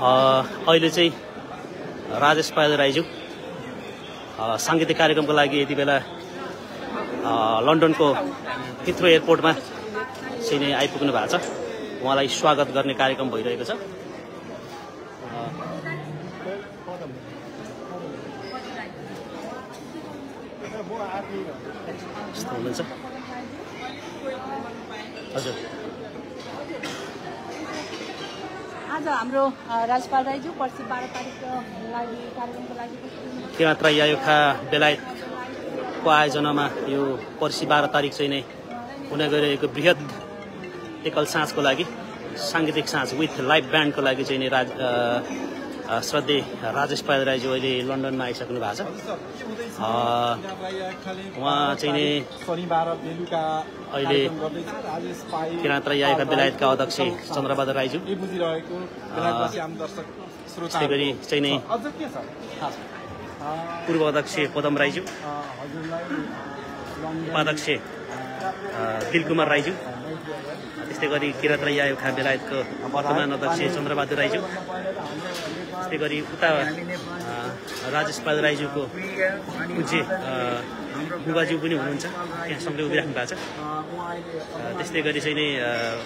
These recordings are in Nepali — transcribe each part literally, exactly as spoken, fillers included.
अहिले चाहिँ राजेश पायल राईज्यू सांगीतिक कार्यक्रमको लागि यति बेला लन्डनको हिथ्रो एयरपोर्टमा चाहिँ नै आइपुग्नु भएको छ। उहाँलाई स्वागत गर्ने कार्यक्रम भइरहेको छ। हजुर आज हाम्रो राजपाल राईज्यू पर्सि बाह्र तारिकको लागि कार्यक्रमको लागि तिमात्रा आयोगका बेलायतको आयोजनामा यो पर्सि बाह्र तारिक चाहिँ नै हुन गइरहेको बृहत एकल साँझको लागि सांगीतिक साँझ विथ लाइभ ब्यान्डको लागि चाहिँ नै राज श्रद्धे राजेश पायल राईज्यू अहिले लन्डनमा आइसक्नु भएको छ। उहाँ चाहिँ नि शनिबार बेलुका अहिले किराँतराई आएका बेलायतका अध्यक्ष चन्द्रबहादुर राईज्यू बुझिरहेको बेलायतवासी आम दर्शक श्रोताहरु चाहिँ नि पूर्व अध्यक्ष पदम राईज्यू, उपाध्यक्ष दिलकुमार राईज्यू, त्यस्तै गरी किराँतराई आएका बेलायतको वर्तमान अध्यक्ष चन्द्रबहादुर राईज्यू, त्यसै गरी उता राजेश पायल राईज्यूको पूज्य बुबाज्यू पनि हुनुहुन्छ, त्यहाँ सँगै उभिराख्नु भएको छ। त्यस्तै गरी चाहिँ नि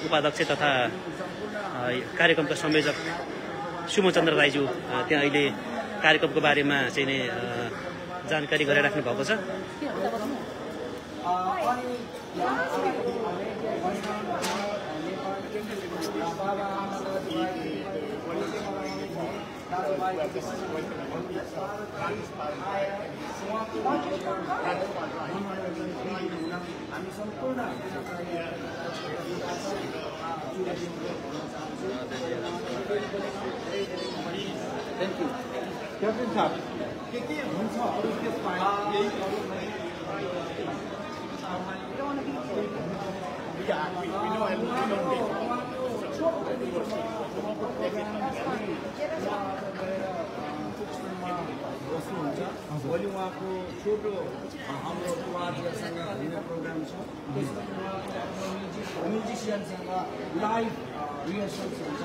उपाध्यक्ष तथा कार्यक्रमका संयोजक सुमचन्द्र राईज्यू त्यहाँ अहिले कार्यक्रमको बारेमा चाहिँ नि जानकारी गराइराख्नु भएको छ। Thank you. Captain Sahab. Kiki huncha aru tes pani yehi problem भोलि उहाँको छोटो हाम्रो वादसँग लिने प्रोग्राम छ। म्युजिसियनसँग लाइभ रिहर्सल्स हुन्छ।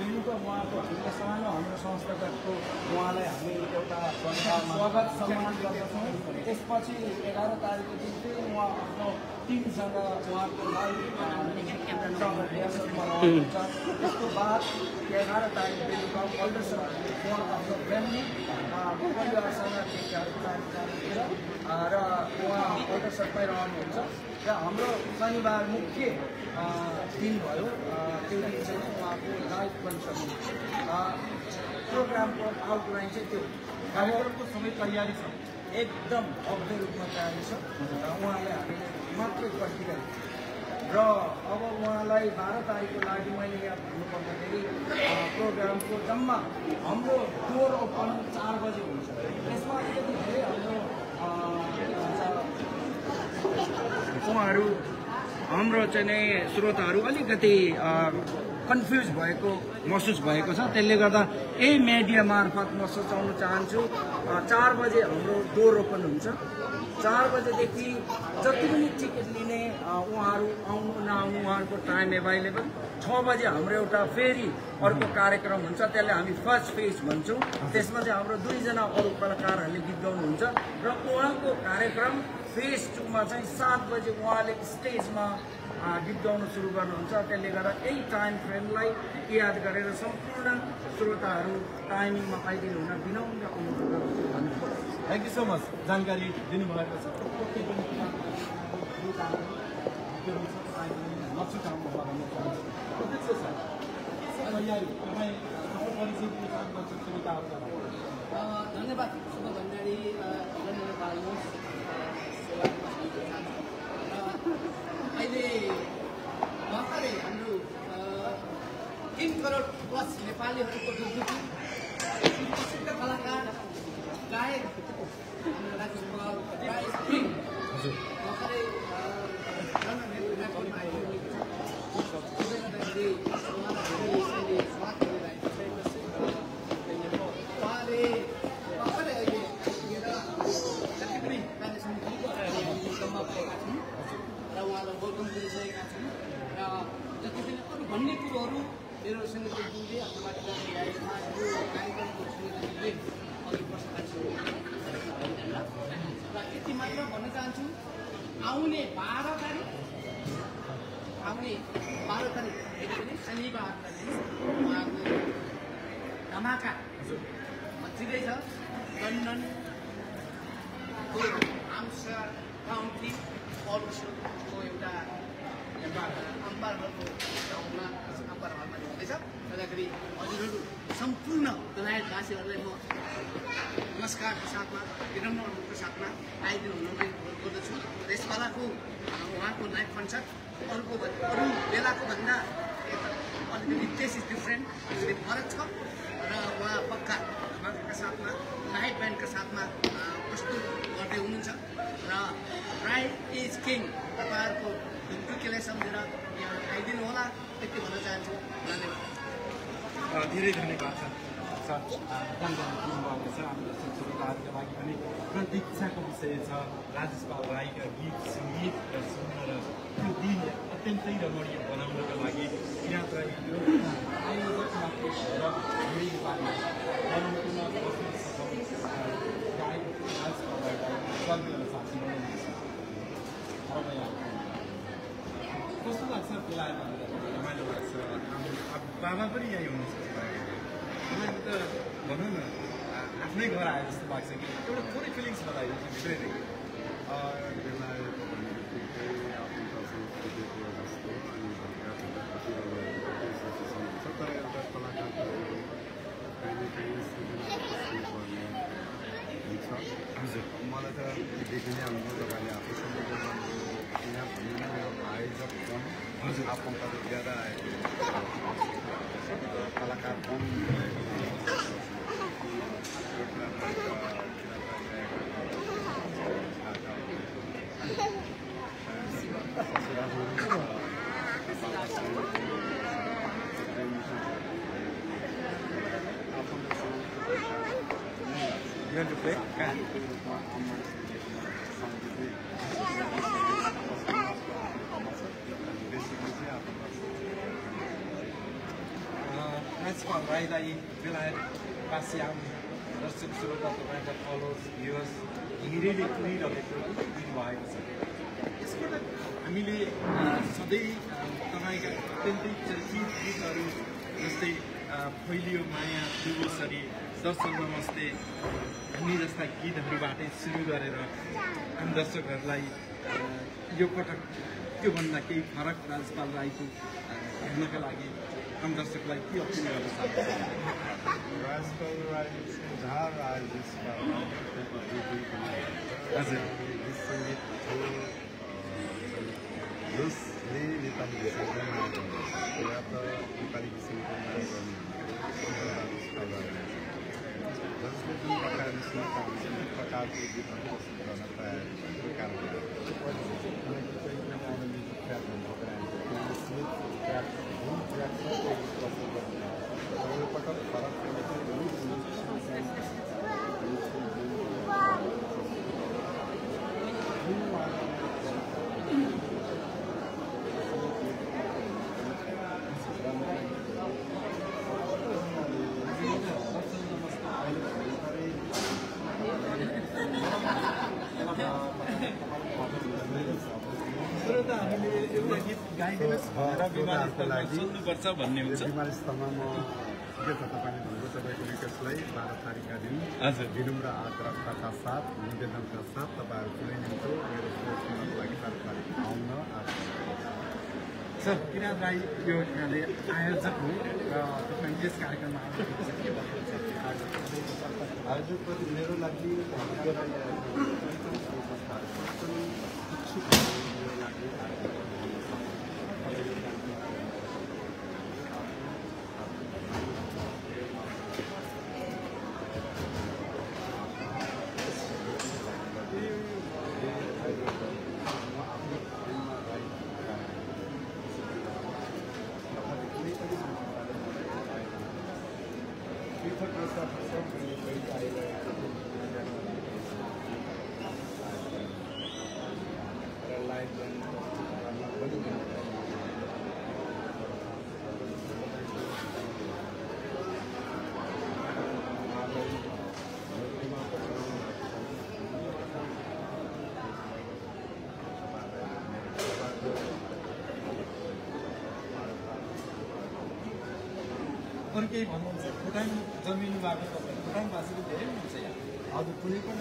बेलुका उहाँको हाम्रो सानो हाम्रो संस्थागतको उहाँलाई हामी एउटा स्वागत सम्मान गर्दछौँ। त्यसपछि एघार तारिकको दिन चाहिँ उहाँ आफ्नो टिमसँग उहाँको लाइभ त्यसको बाद एघार तारिक बेलुका अल्डरसँग उहाँ आफ्नो फ्यामिली परिवारसँग र उहाँ अल्डरसँगै रहनुहुन्छ र हाम्रो शनिबार मुख्य दिन भयो। त्यो दिन चाहिँ उहाँको लाइभ कन्सर्ट प्रोग्रामको आउटलाइन चाहिँ त्यो कार्यक्रमको सबै तयारी छ, एकदम अग्लो रूपमा तयारी छ। उहाँलाई हामीले मात्रै पर्खिरहेको छ र अब उहाँलाई बाह्र तारिकको लागि मैले यहाँ भन्नुपर्दाखेरि प्रोग्रामको जम्मा हाम्रो डोर ओपन चार बजे हुन्छ। त्यसमा अलिकति धेरै हाम्रो उहाँहरू हाम्रो चाहिँ नै श्रोताहरू अलिकति कन्फ्युज भएको महसुस भएको छ। त्यसले गर्दा यही मिडिया मार्फत म सुचाउन चाहन्छु, चार बजे हाम्रो डोर ओपन हुन्छ। चार बजेदेखि जति पनि टिकट लिने उहाँहरू आउनु नआउनु उहाँहरूको टाइम एभाइलेबल। छ बजे हाम्रो एउटा फेरि अर्को कार्यक्रम हुन्छ, त्यसलाई हामी फर्स्ट फेज भन्छौँ। त्यसमा चाहिँ हाम्रो दुईजना अरू कलाकारहरूले गीत गाउनुहुन्छ र उहाँको कार्यक्रम फेज टूमा चाहिँ सात बजे उहाँले स्टेजमा गीत गाउनु सुरु गर्नुहुन्छ। त्यसले गर्दा यही टाइम फ्रेमलाई याद गरेर सम्पूर्ण श्रोताहरू टाइमिङमा आइदिनु हुन विनम्र अनुरोध गर्छु। थ्याङ्क यू सो मच, जानकारी दिनुभएको छ। धन्यवाद। शुभ भण्डारी अहिले भर्खरै हाम्रो तिन करोड प्लस नेपालीहरूको जुन प्रसिद्ध कलाकार गायक राजेश पायल राई भर्खरै लन्डनमा आइपुग्नु र जति पनि अरू भन्ने कुरोहरू Rajesh Payal Rai ka geet sangeet ra sunna ra tyo din atyantai ramaniya banaunaka lagi kiraat rai yo ayogat matle ra meri pani anuntuna bhasna sabab gaik Rajesh Payal Rai ka sangeet sathi ramaya kasto लाग्छ बेलाय भनेर रमाइलो लाग्छ अब बाबा पनि यही हुनुहुन्छ मलाई त भन्न न आफ्नै घर आए जस्तो लाग्छ कि एउटा थोरै फिलिङ्स बताइदिनु भित्रै नै I I You want to play? Can you play with my I Need us like either everybody, Silver and the sugar like Yokota, Cuban like a Paracras, Palai, and Nakalagi, and the sugar like Yokota. Raspberry rides, Dara is as it is loosely little. What's up, new? As a Ginumra Adrasat, Nidanam Kasat, about playing into like that. So, you know, I have the French character. I do put the middle of the I अरु केही भन्नुहुन्छ भुटान जमिनबाट भुटान भाषाले धेरै हुन्छ यहाँ आज कुनै पनि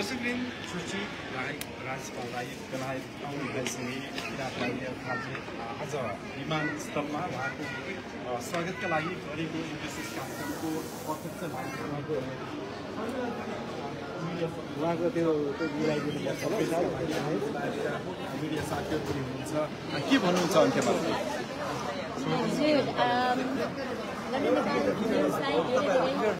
Discipline, Suchi, Rai, Rajpal Rai, Kalai, Kaun, Besni, Datlai, Khaji, Azar, Iman, Stamma, Raku, Sagat Kalai, Varigo, Indices, Kaku, Pockets, and Raku. Raku, they will be like a media, media, Sakya, Munza, and keep on talking about it. So, um, let me